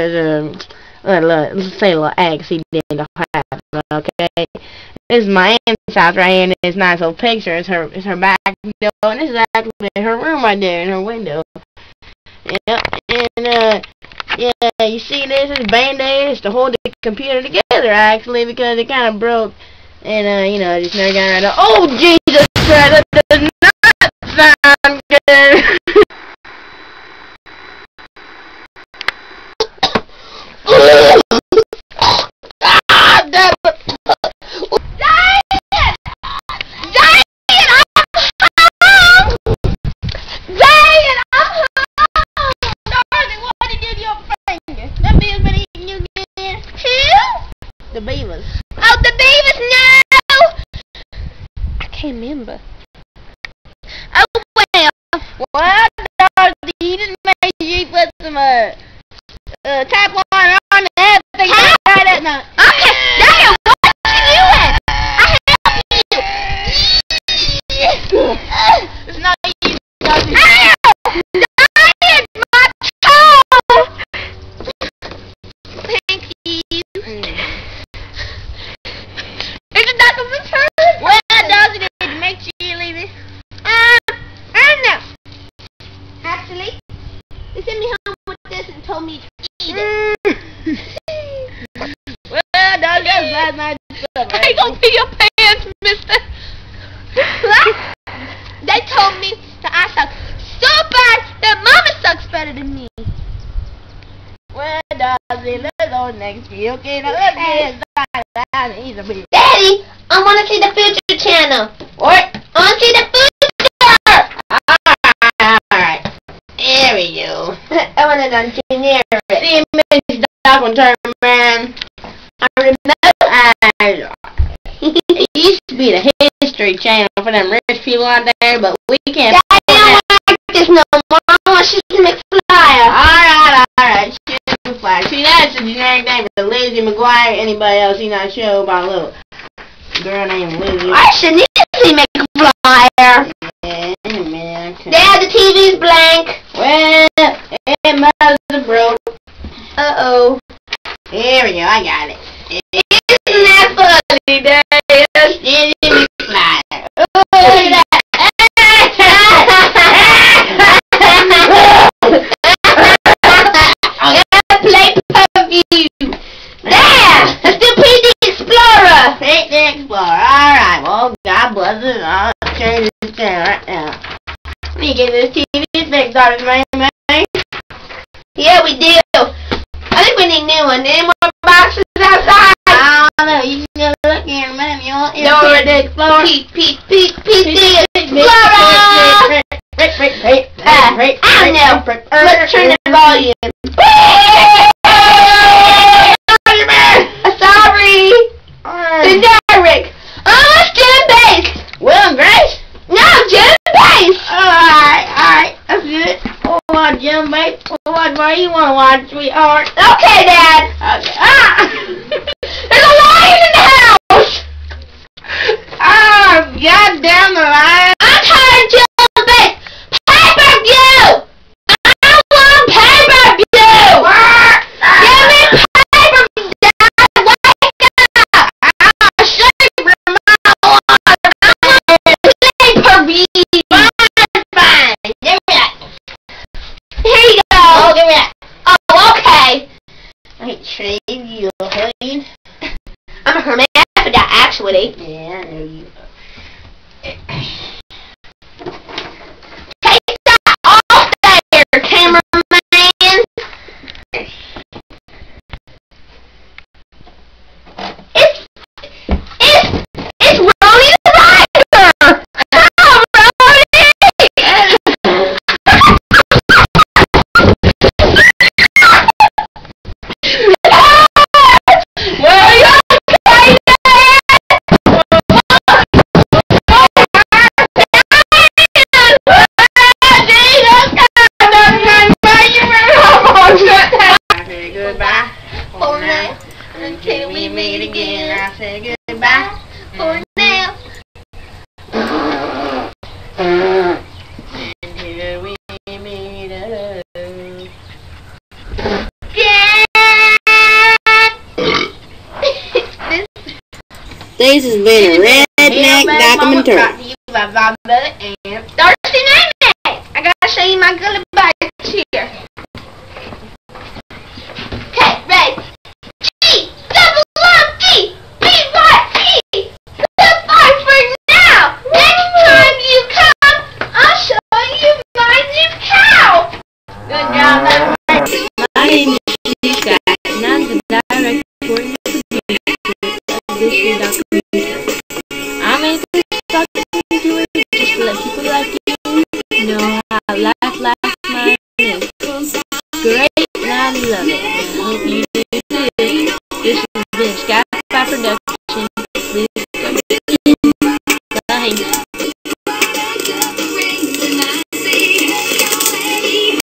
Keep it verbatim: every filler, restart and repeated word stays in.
um, let's say a little accident happened, okay? This is my aunt's house right here, and this nice little picture is her, is her back door, and this is actually her room right there, and her window. Yeah, and, uh, yeah, you see this is Band-Aids to hold the computer together, actually, because it kind of broke, and, uh, you know, I just never got right out. Oh, Jesus Christ, that does not sound good! The Beavers. Oh, the Beavers now! I can't remember. Oh, well. Well, I he didn't make you put some, uh, uh, tap water on and everything. How? Right at night. Okay, damn, what you doing? I helped you! It's not easy. Ow! Dying, my toe! Thank you. Mm. Told me to eat it. Mm. Well, dog, that was last night. I ain't gonna see your pants, mister. They told me that I suck so bad that mama sucks better than me. Well, dog, let's go next year, okay? Now let's get inside. Daddy, I wanna see the Future Channel. What? I wanna see the future. Alright. There we go. I wanna dance. Near it. See, dog on turn man. I remember I it used to be the History Channel for them rich people out there, but we can't. Daddy, I don't like this no more. I want Suzy McFlyer. Alright, alright, Suzy McFlyer. See, that's a generic name for Lizzie McGuire. Anybody else seen that show about a little girl named Lizzie? I should need Lizzie McFlyer. Yeah, man. Dad, the T V's blank. Well, it must have broke. Uh-oh. Here we go, I got it. Isn't that funny, Daddy? That's Suzy McFlyer. Look at that. I gotta play pay-per-view. There! Let's do P D Explorer. P D Explorer, alright. Well, God bless it. I'll change this channel right now. Let me get this T V fixed out of my mouth. Yeah, we do. I think we need new one. Any more boxes outside? I don't know. You just gotta look in a minute. You want to the Explorer? Peep, peep, peep, peep, peep, Explorer! I don't know. Let's turn the volume. Sorry. The Derrick. Oh, it's Jim Bass. Will and Grace? No, Jim Bass. Alright, alright. That's good. Oh, Jim Bass. What more you wanna watch, sweetheart? Okay, Dad. Okay. Ah! There's a lion in the house. Oh, goddamn the lion! I'm tired of Jim Bass. Pay-per-view. I want pay-per-view. What? Give me pay-per-view. Dad, wake up! I'm shaking from my water. I want pay-per-view. You I'm a hermaphrodite, actually. Yeah, I know you are. Take that off there, cameraman! It's... It's... It's Ronnie the Rider! Oh, Ronnie! This has been a Redneck Documentary. By Bella and Thursday Night Max. I gotta show you my gully bites here. Hey, Ray. G, double love G, B Y G. Goodbye for now. Next time you come, I'll show you my new cow. Good job, Bella. My name is G Guy, and I'm the director of this documentary. I made this documentary just to let people like you know how life, life, mine is. Great, and I love it.